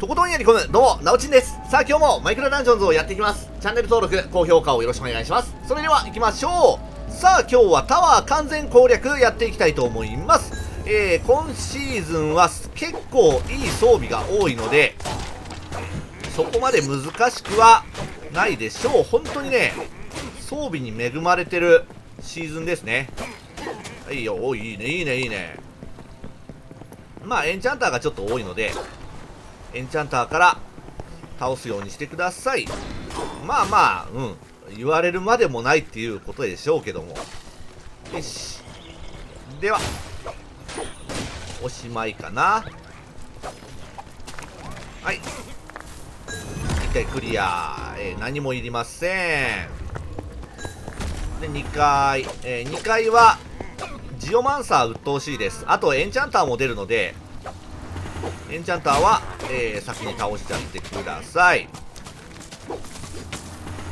とことんやり込む、どうも、なおちんです。さあ今日もマイクラダンジョンズをやっていきます。チャンネル登録、高評価をよろしくお願いします。それでは行きましょう。さあ今日はタワー完全攻略やっていきたいと思います。今シーズンは結構いい装備が多いので、そこまで難しくはないでしょう。本当にね、装備に恵まれてるシーズンですね。はいよ、おい、いいね、いいね、いいね。まあエンチャンターがちょっと多いので、エンチャンターから倒すようにしてください。まあまあ、うん。言われるまでもないっていうことでしょうけども。よし。では、おしまいかな。はい。1回クリア。何もいりません。で、2階。2階は、ジオマンサー鬱陶しいです。あと、エンチャンターも出るので、エンチャンターは、先に倒しちゃってください。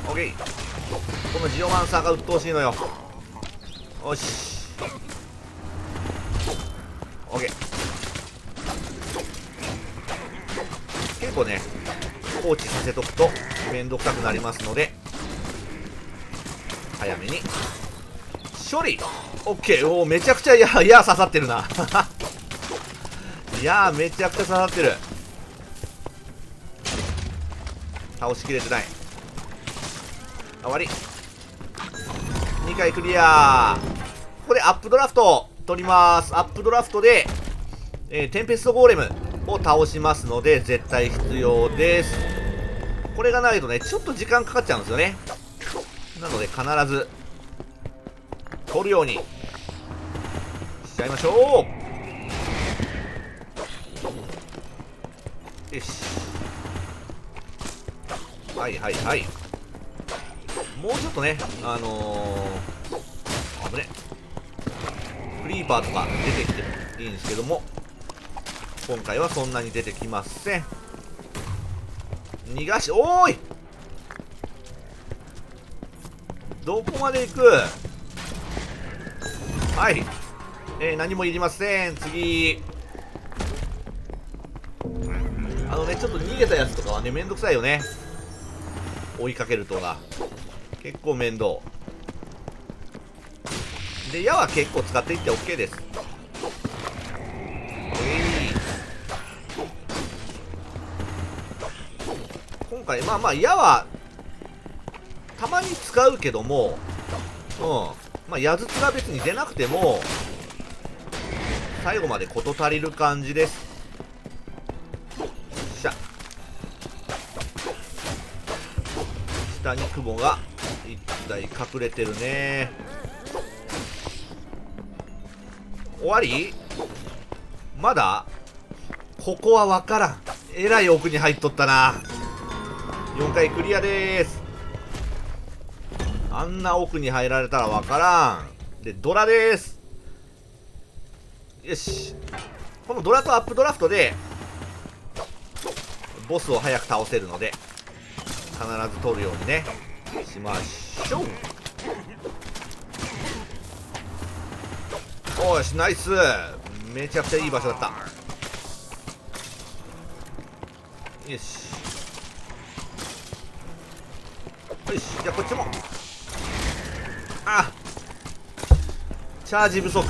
オッケー。このジオマンサーが鬱陶しいのよ。よし。オッケー。結構ね、放置させとくとめんどくさくなりますので、早めに処理。オッケー。おお、めちゃくちゃいや刺さってるな。いやー、めちゃくちゃ刺さってる。倒しきれてない。終わり。2回クリア。ここでアップドラフト取ります。アップドラフトで、テンペストゴーレムを倒しますので絶対必要です。これがないとね、ちょっと時間かかっちゃうんですよね。なので必ず取るようにしちゃいましょう。よし。はいはいはい。もうちょっとね、危ね。クリーパーとか出てきてもいいんですけども、今回はそんなに出てきません。逃がし、おーい！どこまで行く？はい。何もいりません。次。ちょっと逃げたやつとかはね、めんどくさいよね。追いかけるとが結構面倒で、矢は結構使っていって OK です。今回まあまあ矢はたまに使うけども、まあ矢筒が別に出なくても最後まで事足りる感じです。下に雲が1体隠れてるね。終わり？まだ？ここは分からん。えらい奥に入っとったな。4回クリアでーす。あんな奥に入られたら分からん。で、ドラでーす。よし。このドラとアップドラフトでボスを早く倒せるので必ず取るようにねしましょう。おーし、ナイス。めちゃくちゃいい場所だった。よしよし。じゃあこっちも。あ、チャージ不足。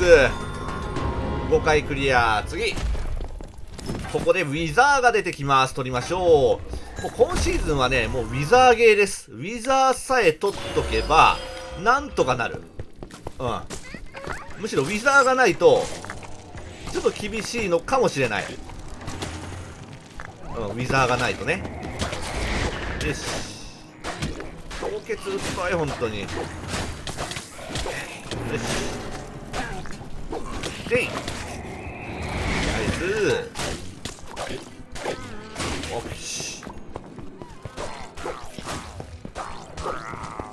5回クリア。次、ここでウィザーが出てきます。取りましょう。もう今シーズンはね、もうウィザーゲーです。ウィザーさえ取っとけば、なんとかなる。むしろウィザーがないと、ちょっと厳しいのかもしれない。ウィザーがないとね。よし。凍結うっぱい、ほんとに。よし。でい。ナイス。オッシー。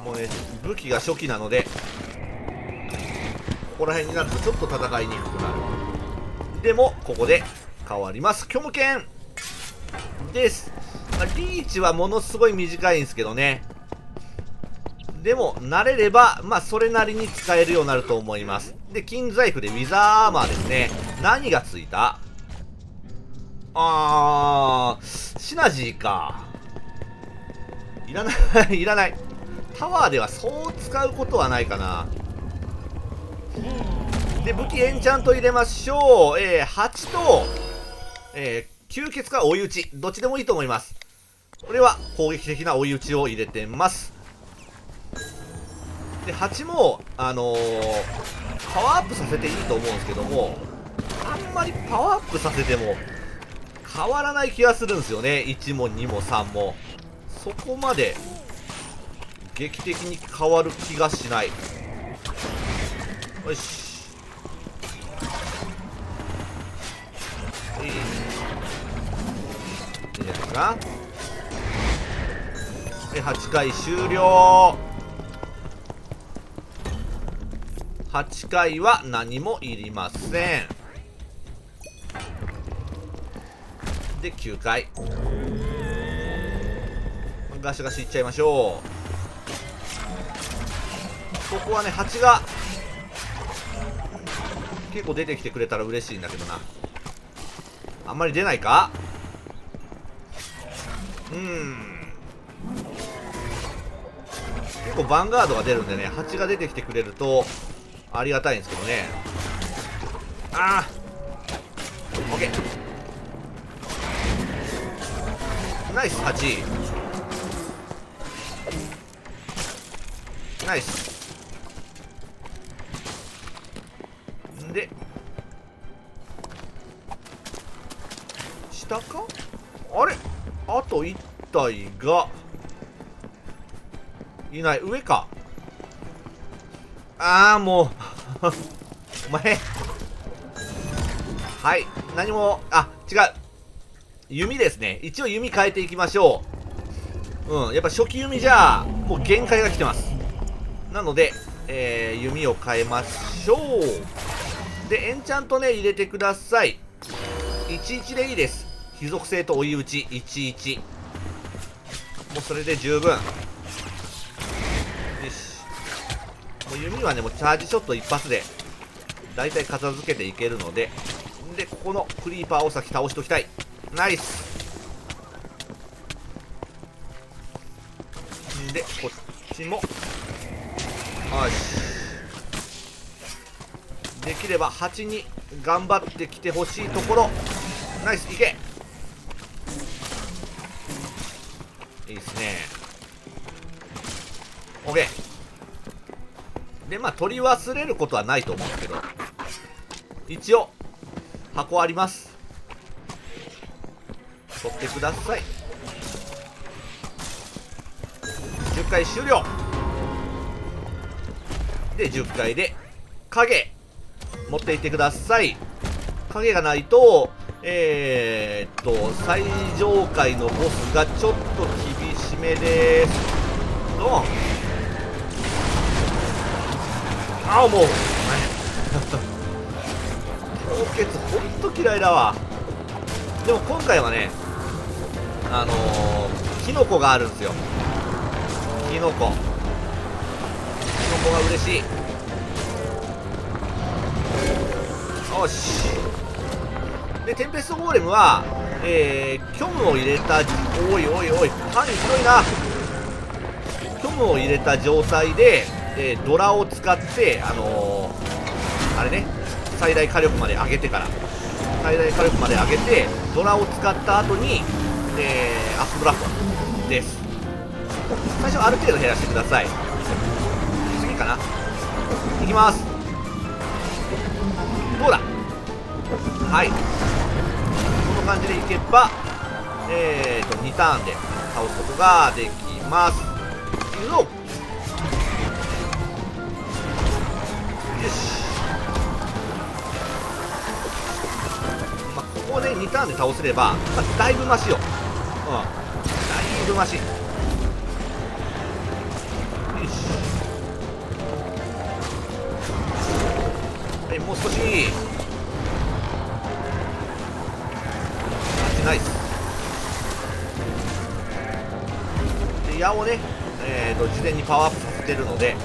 もうね、武器が初期なのでここら辺になるとちょっと戦いにくくなる。でもここで変わります。虚無剣です。まあ、リーチはものすごい短いんですけどね。でも慣れればまあそれなりに使えるようになると思います。で、金細工でウィザーアーマーですね。何がついた？シナジーか。いらない、いらない。タワーではそう使うことはないかな。で、武器エンチャント入れましょう。8と、吸血か追い打ち。どっちでもいいと思います。これは攻撃的な追い打ちを入れてます。で、8も、パワーアップさせていいと思うんですけども、あんまりパワーアップさせても変わらない気がするんですよね。1も2も3も。そこまで劇的に変わる気がしない。よし。いいですか？で、8回終了。8回は何もいりません。で、9回。ガシガシいっちゃいましょう。ここはね、蜂が結構出てきてくれたら嬉しいんだけどな。あんまり出ないか。結構ヴァンガードが出るんでね、蜂が出てきてくれるとありがたいんですけどね。ああ、オッケー。ナイス8。ナイス。で、下か？あれ？あと1体がいない。上か。ああ、もうお前、はい、何も、あ、違う、弓ですね。一応弓変えていきましょう。やっぱ初期弓じゃもう限界が来てますなので、弓を変えましょう。で、エンチャントね、入れてください。11でいいです。火属性と追い打ち11、もうそれで十分。弓はね、もうチャージショット一発でだいたい片付けていけるので、で、ここのクリーパーを先倒しておきたい。ナイス。で、こっちもよし。できれば8に頑張ってきてほしいところ。ナイス、いけ。いいっすね。 OK。で、まあ、取り忘れることはないと思うんですけど、一応箱あります。取ってください。10回終了。で、10回で影持っていってください。影がないと最上階のボスがちょっと厳しめです。ドン。あ、もう凍結ほんと嫌いだわ。でも今回はね、キノコがあるんですよ。キノコが嬉しい。よし。で、テンペストゴーレムは虚無を入れた、おいおいおい、範囲広いな。虚無を入れた状態でドラを使って、あれね、最大火力まで上げてから、最大火力まで上げて、ドラを使った後に、アップドラフトです。最初ある程度減らしてください。次かな。いきます。どうだ？はい。この感じでいけば、2ターンで倒すことができます。いくぞ！よし。まあ、ここで2ターンで倒せれば、まあ、だいぶマシよ。だいぶマシ。よし。はい、もう少し。ナイス。で、矢をね、事前にパワーアップさせてるので、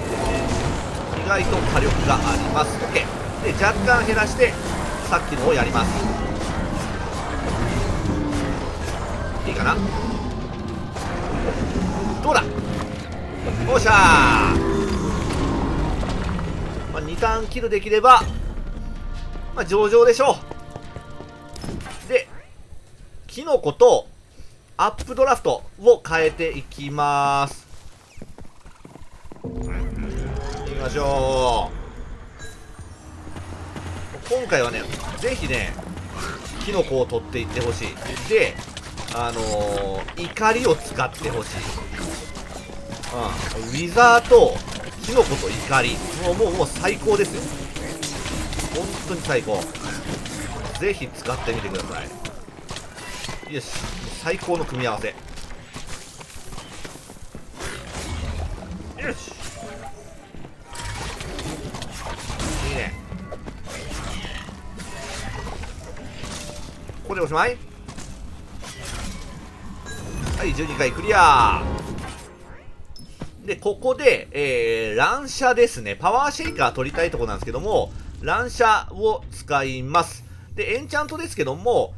意外と火力があります。 OK。 で、若干減らしてさっきのをやります。いいかな。どうだ、よっしゃー、まあ、2ターンキルできれば、まあ、上々でしょう。で、キノコとアップドラフトを変えていきます。いきましょう。今回はね、ぜひね、キノコを取っていってほしい。で、怒りを使ってほしい。ウィザーとキノコと怒り、もう最高ですよ。本当に最高。ぜひ使ってみてください。よし、最高の組み合わせ。よし、いいね。ここでおしまい。はい、12回クリア。で、ここで、乱射ですね。パワーシェイカー取りたいとこなんですけども、乱射を使います。で、エンチャントですけども、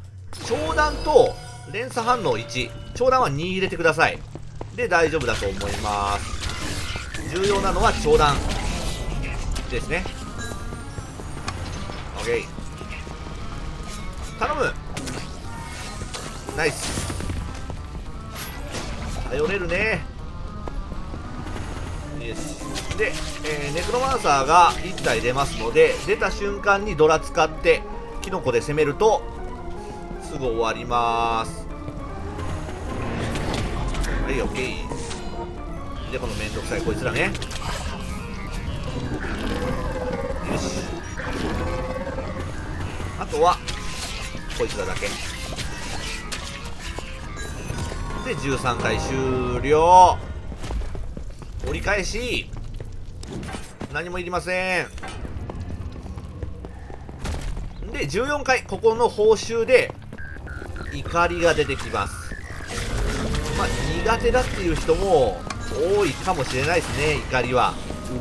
長弾と連鎖反応1、長弾は2入れてください。で、大丈夫だと思います。重要なのは長弾ですね。 OK、 頼む。ナイス、頼れるね。よし。で、ネクロマンサーが1体出ますので、出た瞬間にドラ使ってキノコで攻めるとすぐ終わります。はい、 OK。 で、このめんどくさいこいつらね。よし、あとはこいつらだけで、13回終了。折り返し、何もいりません。で、14回、ここの報酬で怒りが出てきます。まあ、苦手だっていう人も多いかもしれないですね。怒りは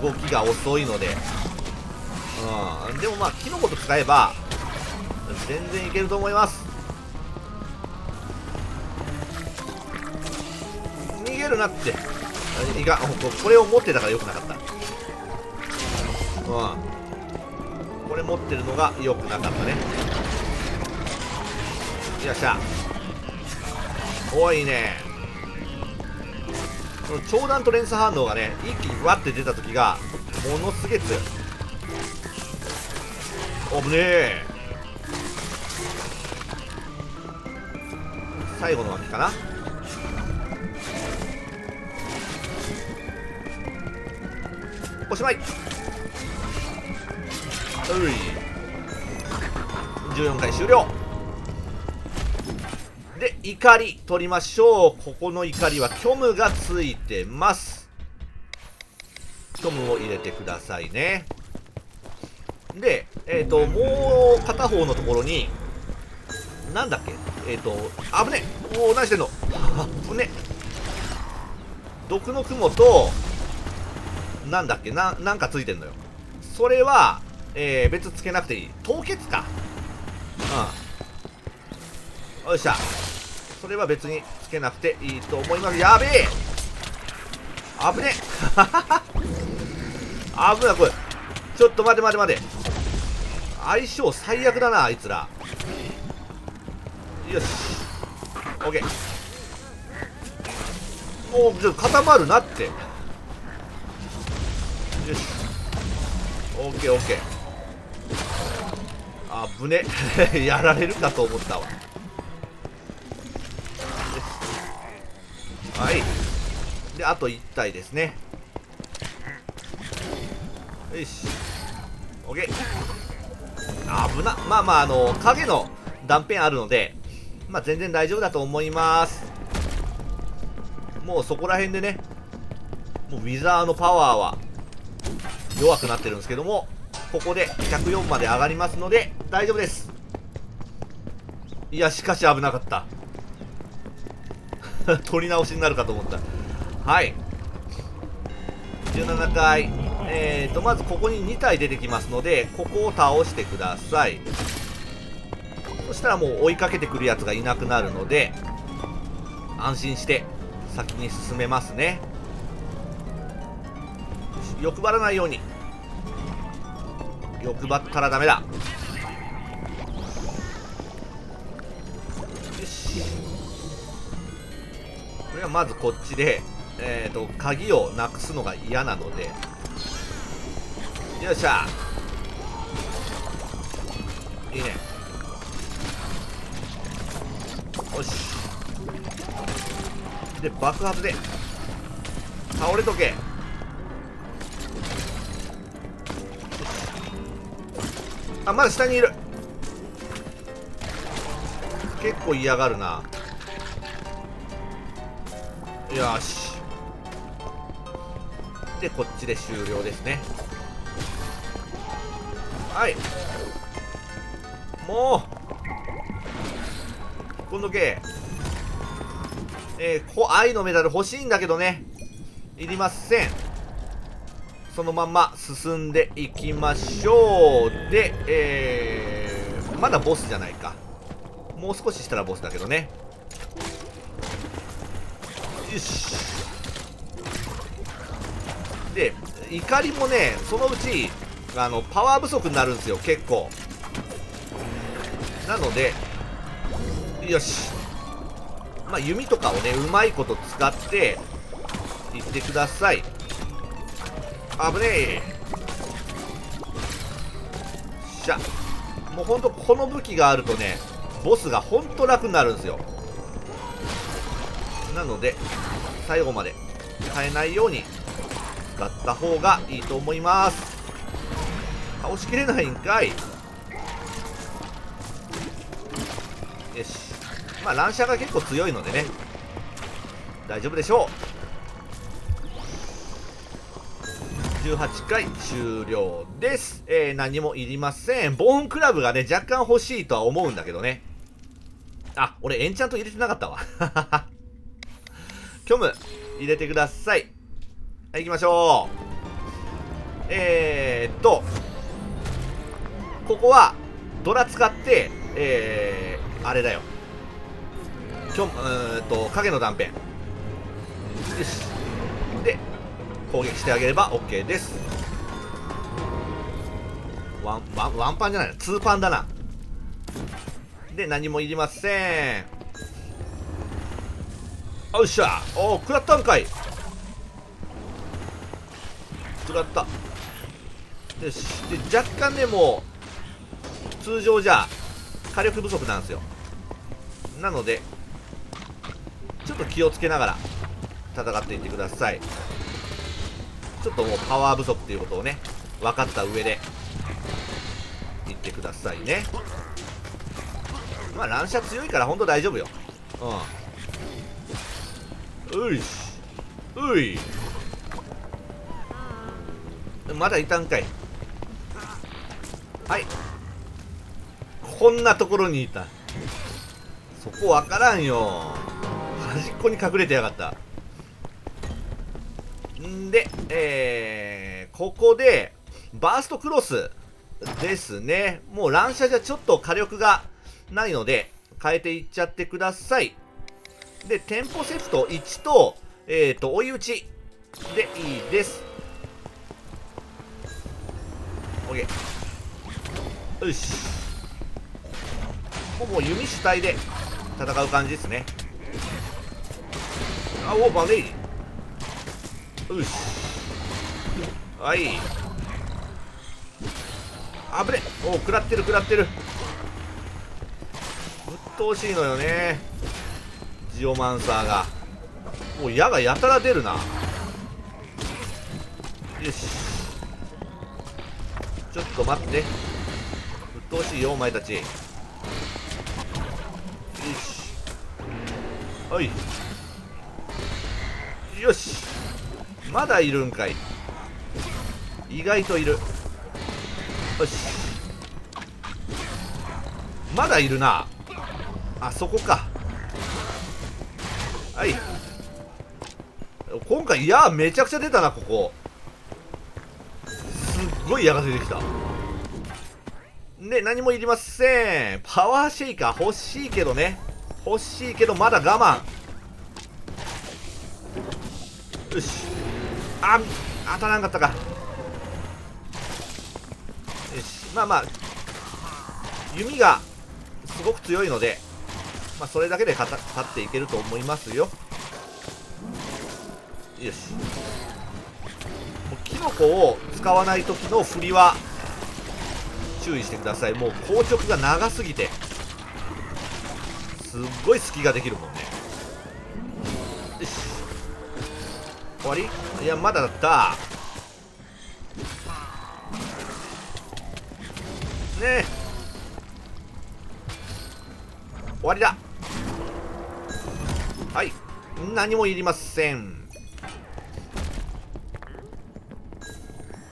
動きが遅いので、でもまあ、キノコと使えば全然いけると思います。逃げるなって、いかん、これを持ってたからよくなかった。これ持ってるのがよくなかったね。よっしゃ、お、いいね。この長弾と連鎖反応がね、一気にわって出た時がものすげえ強い。危ねえ。最後のわけかな。おしまい。14回終了。で、怒り取りましょう。ここの怒りは虚無がついてます。虚無を入れてくださいね。で、もう片方のところになんだっけ、危ねえ。おお、何してんの、危ねえ。毒の雲となんだっけ、なんかついてんのよ。それは、別つけなくていい。凍結か。よっしゃ、それは別につけなくていいと思います。やべえ、危ねえ。危ない、これ。ちょっと待て待て待て、相性最悪だな、あいつら。よし、 OK。 おお、ちょっと固まるなって。よし、 OKOK。あぶねやられるかと思ったわ。はい、で、あと1体ですね。よし、 OK。 危な。まあまあ、影の断片あるので、まあ、全然大丈夫だと思います。もうそこら辺でね、もうウィザーのパワーは弱くなってるんですけども、ここで104まで上がりますので大丈夫です。いや、しかし危なかった取り直しになるかと思った。はい、17回。まずここに2体出てきますので、ここを倒してください。そしたらもう追いかけてくるやつがいなくなるので、安心して先に進めますね。欲張らないように。欲張ったらダメだ。よし、これはまずこっちで鍵をなくすのが嫌なので、よっしゃ、いいね。よし、で爆発で倒れとけ。あ、まだ下にいる。結構嫌がるな。よし、でこっちで終了ですね。はい、もうこんどけ。愛のメダル欲しいんだけどね。いりません。そのまんま進んでいきましょう。で、まだボスじゃないか。もう少ししたらボスだけどね。よし。で、怒りもね、そのうちパワー不足になるんですよ、結構。なので、よし。まあ、弓とかをね、うまいこと使っていってください。危ねえ。しゃ、もうほんとこの武器があるとね、ボスがほんと楽になるんですよ。なので最後まで変えないように使った方がいいと思います。倒しきれないんかい。よし、まあ乱射が結構強いのでね、大丈夫でしょう。18回終了です。何もいりません。ボーンクラブがね、若干欲しいとは思うんだけどね。あ、俺エンチャント入れてなかったわ。虚無、入れてください。はい、行きましょう。ここはドラ使って、あれだよ。影の断片。よし。で、攻撃してあげれば OK です。ワンパンじゃないな。ツーパンだな。で、何もいりません。よっしゃ。おお、食らったんかい。食らった。よし。で、若干ね、もう、通常じゃ、火力不足なんですよ。なので、ちょっと気をつけながら戦っていってください。ちょっともうパワー不足っていうことをね、分かった上でいってくださいね。まあ乱射強いからほんと大丈夫よ。うん。ういし、うい、まだいたんかい。はい、こんなところにいた。そこ分からんよ。端っこに隠れてやがった。んで、ここで、バーストクロスですね。もう乱射じゃちょっと火力がないので、変えていっちゃってください。で、テンポセフト1と、追い打ちでいいです。OK。よし。もう弓主体で戦う感じですね。あ、お、バレー。よし。はい。あぶね。お、食らってる、食らってる。ぶっとうしいのよね、ジオマンサーが。もう矢がやたら出るな。よし。ちょっと待って。ぶっとうしいよ、お前たち。よし。はい。よし、まだいるんかい。意外といる。よし、まだいるな。あそこか。はい、今回いやめちゃくちゃ出たな。ここすっごい矢が出てきた。で、何もいりません。パワーシェイカー欲しいけどね、まだ我慢。よし、あ、当たらんかったか。よし、まあまあ弓がすごく強いので、まあ、それだけで勝っていけると思いますよ。よし、もうキノコを使わない時の振りは注意してください。もう硬直が長すぎてすっごい隙ができるもんね。よし、終わり？いや、まだだった。ねえ、終わりだ。はい、何もいりません。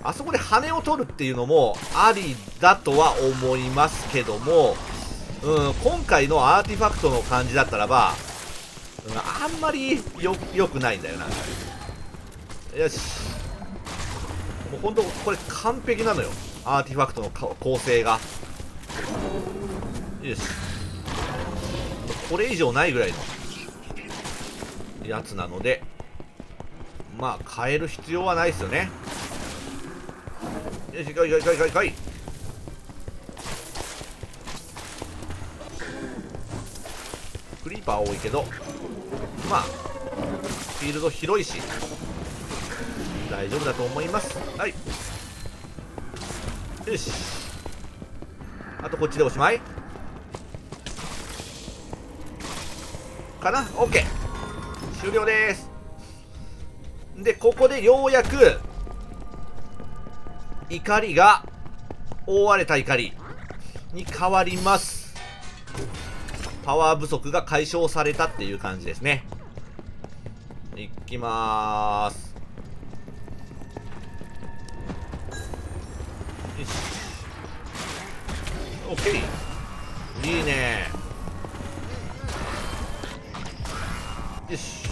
あそこで羽を取るっていうのもありだとは思いますけども、うん、今回のアーティファクトの感じだったらば、うん、あんまり良くないんだよな。よし、もうほんとこれ完璧なのよ、アーティファクトの構成が。よし、これ以上ないぐらいのやつなので、まあ変える必要はないですよね。よし、来い来い来い来い来い。クリーパー多いけど、まあフィールド広いし大丈夫だと思います。はい、よし、あとこっちでおしまいかな。 OK、 終了です。でここでようやく怒りが覆われた怒りに変わります。パワー不足が解消されたっていう感じですね。いきまーす。オッケー、いいね。よし、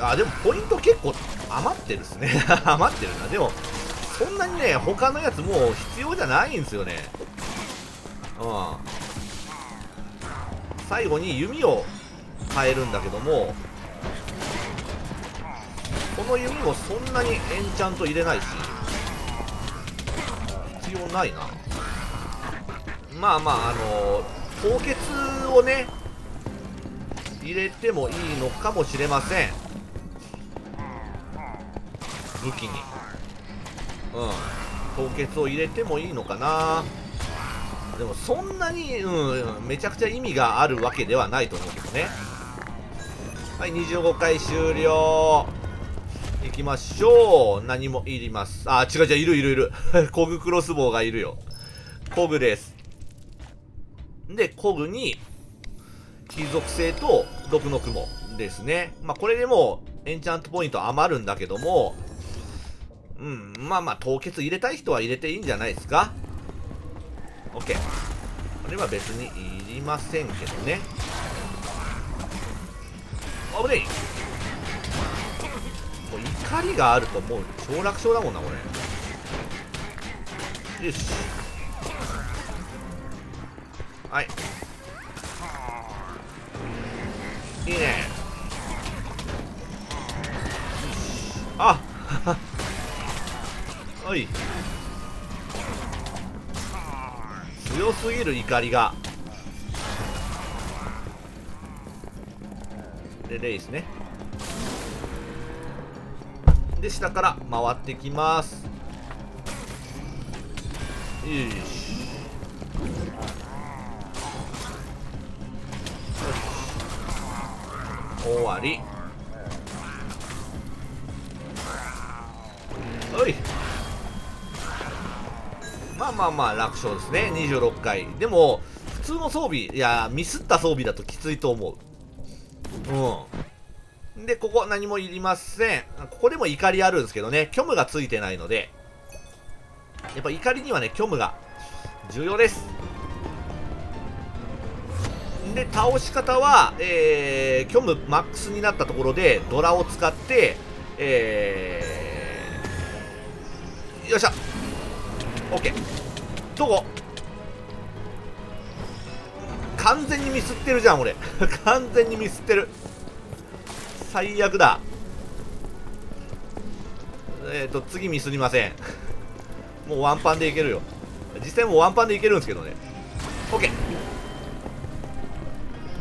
あ、でもポイント結構余ってるっすね余ってるな。でもそんなにね、他のやつもう必要じゃないんですよね。うん、最後に弓を変えるんだけども、この弓もそんなにエンチャント入れないし必要ないな。まあまあ凍結をね入れてもいいのかもしれません、武器に。うん、凍結を入れてもいいのかな。でもそんなに、うん、めちゃくちゃ意味があるわけではないと思うけどね。はい、25回終了。行きましょう。何もいります。あ、違う違う、いるいるいるコグクロスボウがいるよ。コグです。でコグに火属性と毒の雲ですね。まあこれでもうエンチャントポイント余るんだけども、うん、まあまあ凍結入れたい人は入れていいんじゃないですか。 OK、 これは別にいりませんけどね。危ねえ、怒りがあるともう超楽勝だもんなこれ。よし、はい、いいね。あっおい、強すぎる怒りが。でレイスね、で下から回ってきます。よし、終わり。おい、まあまあまあ楽勝ですね。26回でも普通の装備、いやミスった装備だときついと思う。うん、でここ何もいりません。ここでも怒りあるんですけどね、虚無がついてないので、やっぱ怒りにはね虚無が重要です。で倒し方は、虚無マックスになったところでドラを使って、よっしゃ OK、 どこ完全にミスってるじゃん俺完全にミスってる。最悪だ。次ミスりません。もうワンパンでいけるよ。実際もうワンパンでいけるんですけどね。OK。